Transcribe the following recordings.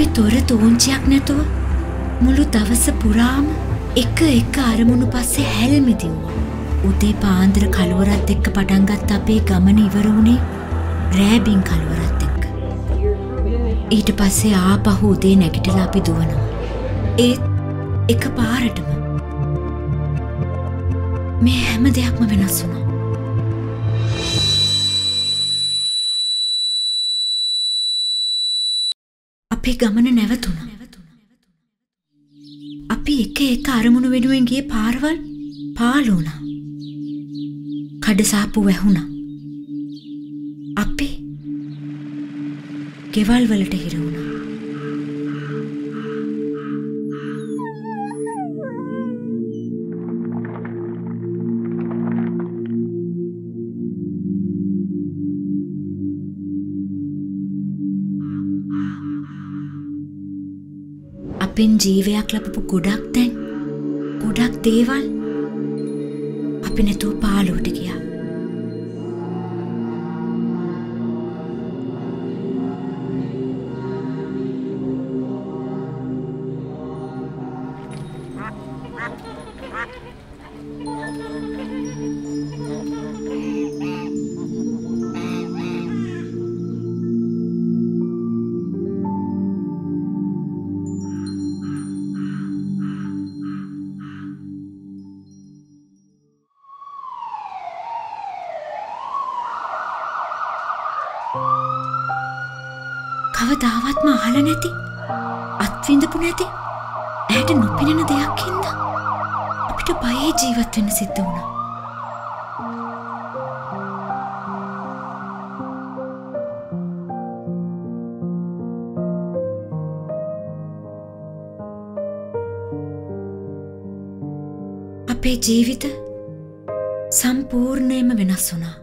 අපි තොර තෝංචියක් නැතුව මුළු දවස පුරාම එක එක අරමුණු පස්සේ හැල්මිදිව්වා. උදේ පාන්දර කලවරත් එක්ක පටන් ගත්ත අපේ ගමන ඉවර වුණේ රෑ බින් කලවරත් එක්ක. ඊට පස්සේ ආපහු උදේ නැගිටලා අපි දුවනවා. ඒත් එක පාරටම මේ හැම දෙයක්ම වෙනස් වුණා. අපේ ගමන නැවතුණා. අපි එක එක අරමුණු වෙනුවෙන් ගියේ පාරවල් පාළු වුණා. කඩසාප්පු වැහුණා. අපි ගෙවල් වලට හිර වුණා. අපෙන් ජීවයක් ලැබපු ගොඩක් තැන් ගොඩක් දේවල් අපි නැතුව පාළුවට ගියා. කවදාවත්ම අහලා නැති අත්විඳපු නැති ඇයට නොපෙනෙන දෙයක් හින්දා අපිට බයේ ජීවත් වෙන්න සිද්ධ වුණා. අපේ ජීවිත සම්පූර්ණයෙන්ම වෙනස් වුණා.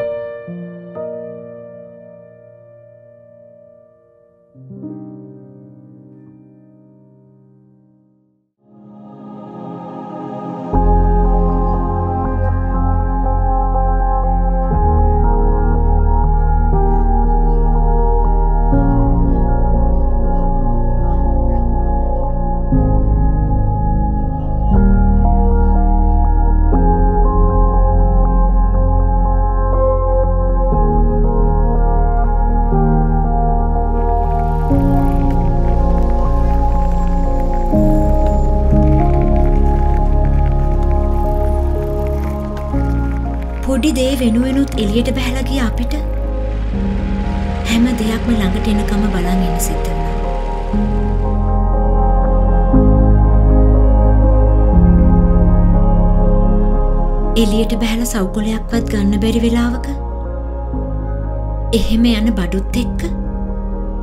දේ වෙනුවෙනුත් එළියට බහලා ගිය අපිට හැම දෙයක්ම ළඟට එනකම බලන් ඉන්න සිද්ධ වුණා. එළියට බහලා සෞඛලයක්වත් ගන්න බැරි වෙලාවක එහෙම යන බඩුත් එක්ක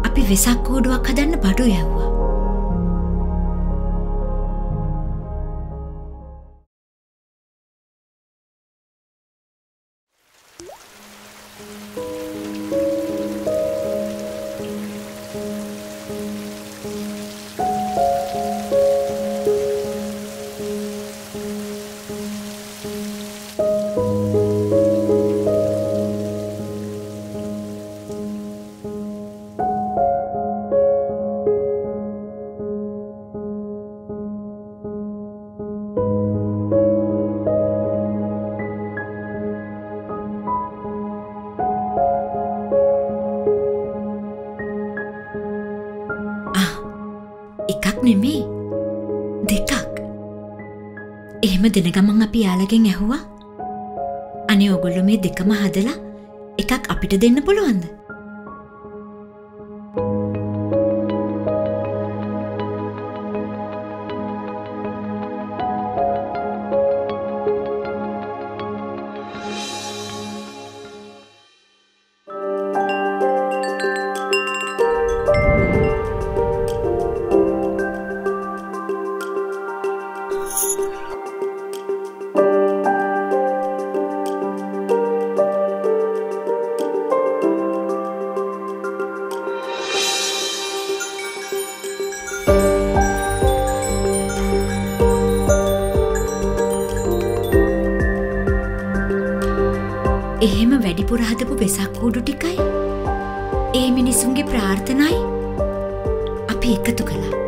අපි වෙසක් කූඩුවක් හදන්න බඩු යවුවා. දෙන ගමන් අපි යාලගෙන් ඇහුවා අනේ ඔයගොල්ලෝ මේ දෙකම හදලා එකක් අපිට දෙන්න පුළුවන්ද? එහෙම වැඩිපුර හදපු වෙසක් කූඩු ටිකයි ඒ මිනිසුන්ගේ ප්‍රාර්ථනයි අපි අපි එකතු කළා.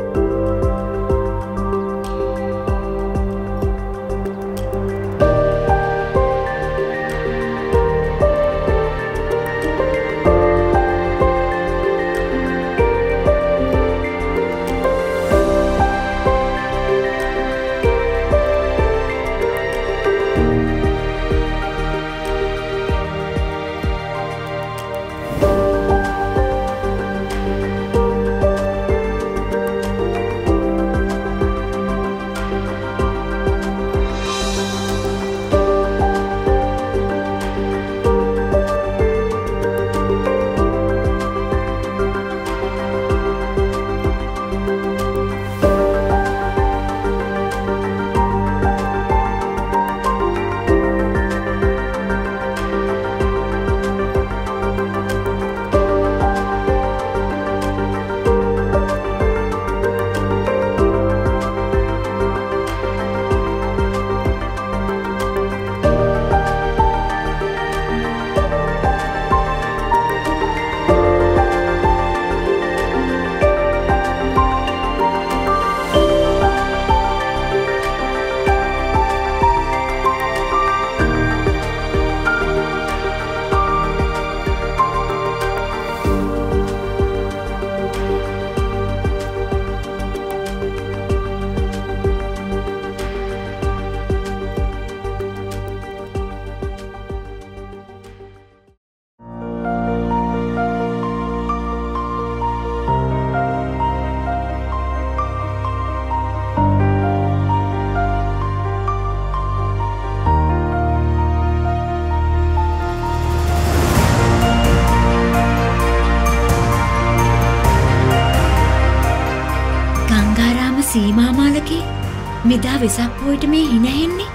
මිදා වෙසක් පොයට මේ hina හෙන්නේ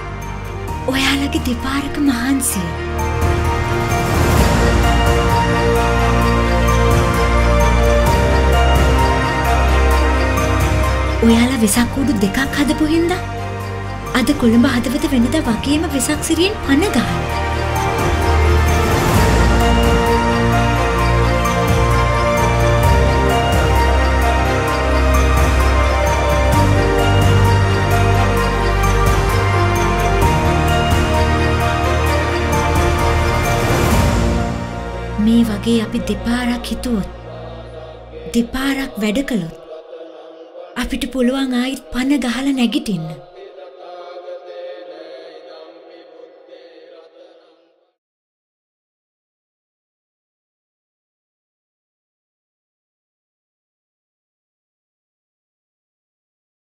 ඔයාලගේ දෙපාරක මහන්සිය. ඔයාලා වෙසක් කුඩු දෙකක් හදපු හින්දා අද කොළඹ හදවත වෙනදා වගේම වෙසක් සිරියෙන් පන ගහන. මේ වගේ අපි දෙපාරක් හිතුවොත් දෙපාරක් වැඩ කළොත් අපිට පුළුවන් ආයෙත් පන ගහලා නැගිටින්න.